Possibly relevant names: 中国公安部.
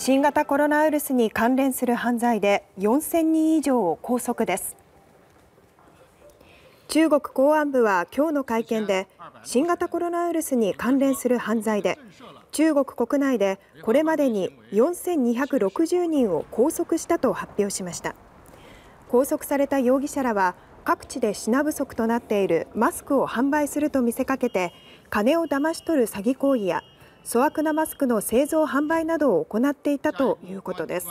新型コロナウイルスに関連する犯罪で4000人以上を拘束です。中国公安部は今日の会見で、新型コロナウイルスに関連する犯罪で中国国内でこれまでに4260人を拘束したと発表しました。拘束された容疑者らは各地で品不足となっているマスクを販売すると見せかけて、金をだまし取る詐欺行為や粗悪なマスクの製造販売などを行っていたということです。